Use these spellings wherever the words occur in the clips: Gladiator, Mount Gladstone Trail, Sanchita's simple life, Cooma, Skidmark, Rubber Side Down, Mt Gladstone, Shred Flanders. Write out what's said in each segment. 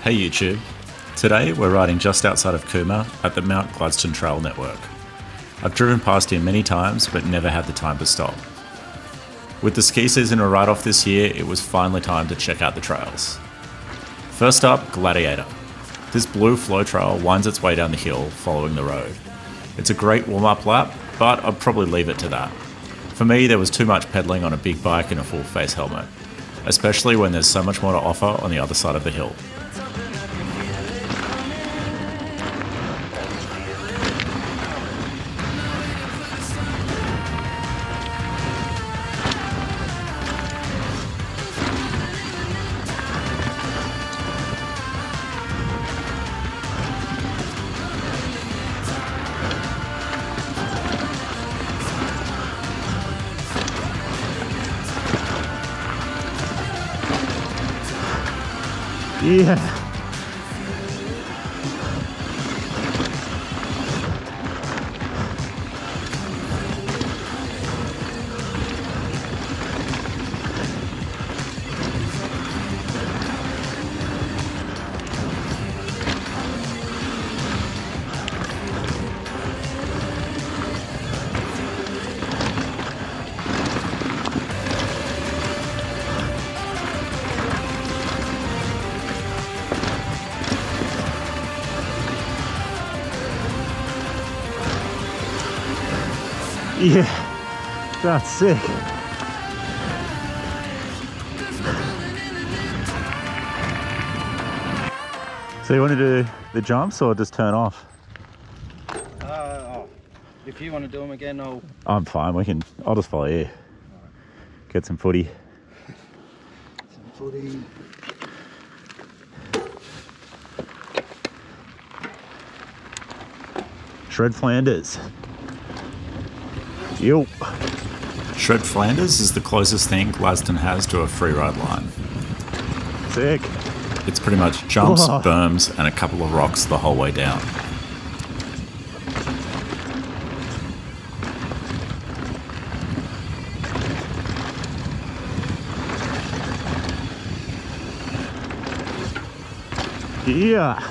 Hey YouTube, today we're riding just outside of Cooma at the Mount Gladstone Trail network. I've driven past here many times but never had the time to stop. With the ski season a write-off this year, it was finally time to check out the trails. First up, Gladiator. This blue flow trail winds its way down the hill following the road. It's a great warm-up lap, but I'd probably leave it to that. For me, there was too much pedaling on a big bike and a full face helmet, especially when there's so much more to offer on the other side of the hill. Yeah. Yeah, that's sick. So you want to do the jumps or just turn off? If you want to do them again, I'm fine. I'll just follow you. Right. Get some footy. Shred Flanders. Yo. Shred Flanders is the closest thing Gladstone has to a freeride line. Sick. It's pretty much jumps, berms, and a couple of rocks the whole way down. Yeah.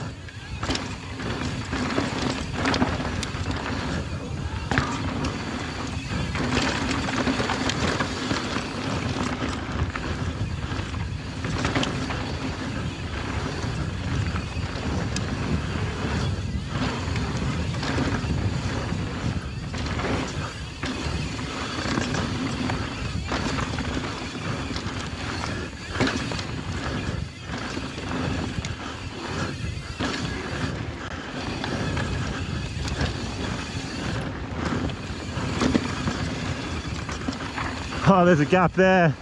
Oh, there's a gap there.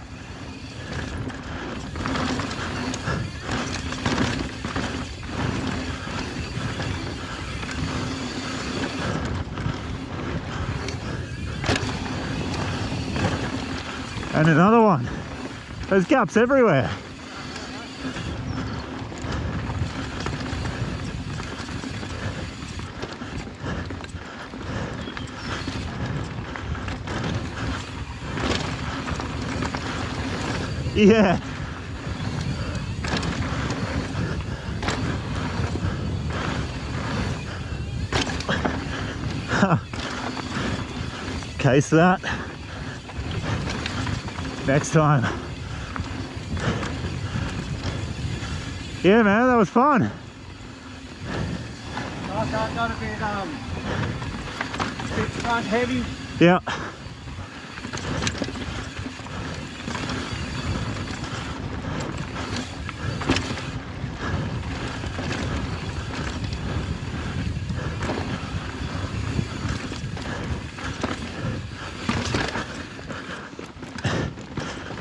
And another one. There's gaps everywhere. Yeah. Case that. Next time. Yeah, man, that was fun. I got a bit, front heavy. Yeah.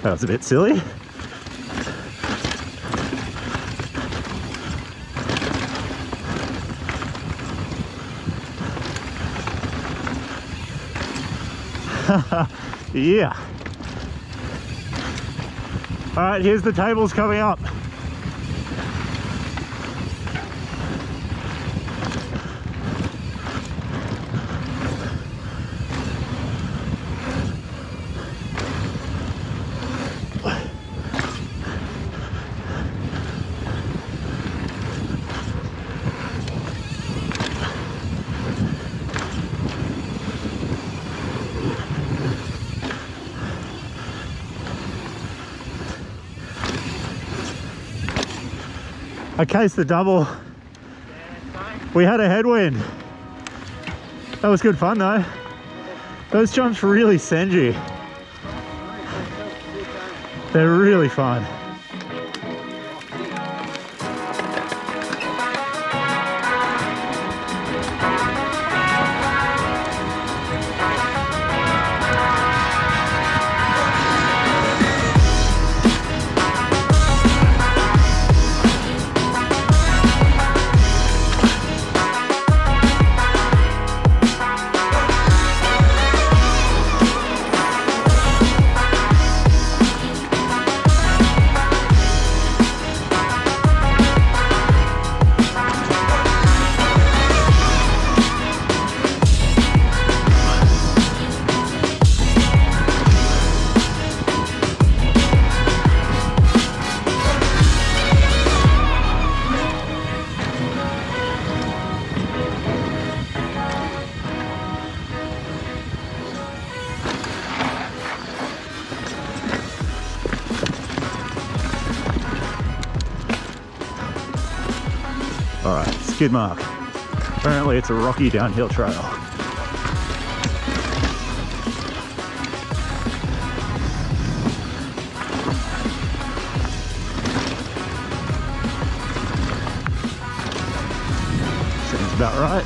That was a bit silly. Yeah. All right, here's the tables coming up. I cased the double. We had a headwind. That was good fun though. Those jumps really send you. They're really fun. Skid mark. Apparently it's a rocky downhill trail. Sounds about right.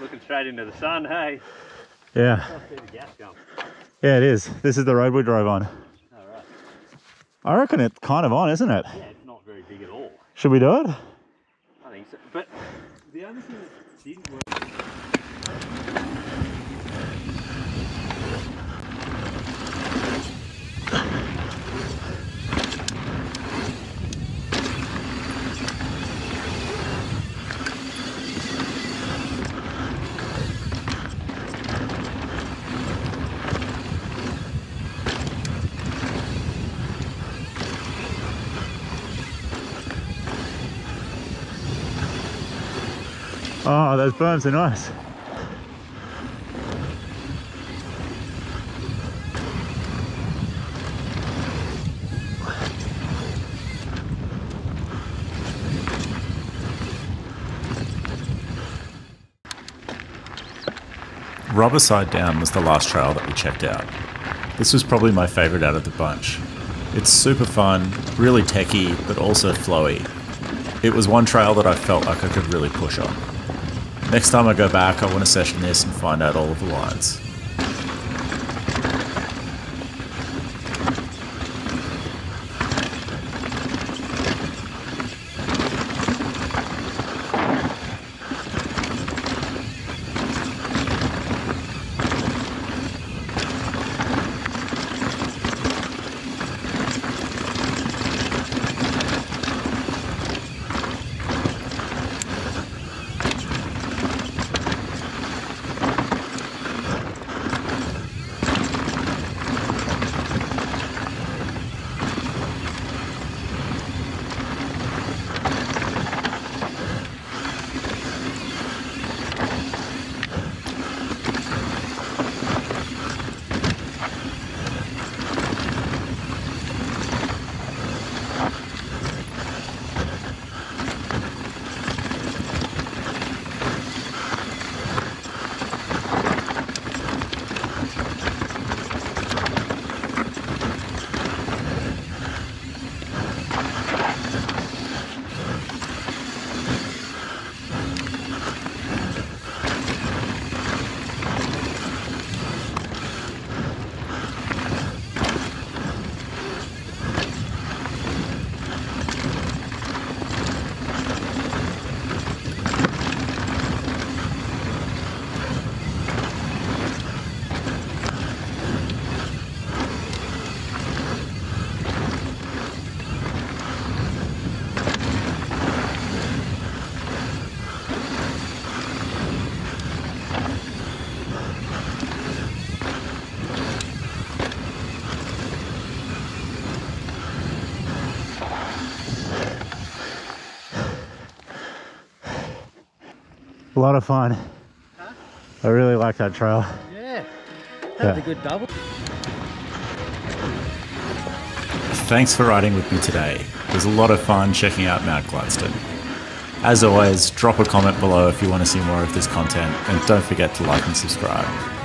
Looking straight into the sun, hey? Yeah. Yeah, it is. This is the road we drove on. All right. I reckon it's kind of on, isn't it? Yeah, it's not very big at all. Should we do it? I think so. But the only thing that didn't work. Oh, those berms are nice. Rubber Side Down was the last trail that we checked out. This was probably my favourite out of the bunch. It's super fun, really techie, but also flowy. It was one trail that I felt like I could really push on. Next time I go back, I want to session this and find out all of the lines. A lot of fun. Huh? I really like that trail. Yeah, that was a good double. Thanks for riding with me today. It was a lot of fun checking out Mount Gladstone. As always, drop a comment below if you want to see more of this content, and don't forget to like and subscribe.